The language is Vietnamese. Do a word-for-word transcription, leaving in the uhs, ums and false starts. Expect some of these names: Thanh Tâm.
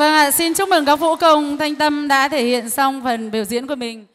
Vâng ạ, à, xin chúc mừng các vũ công Thanh Tâm đã thể hiện xong phần biểu diễn của mình.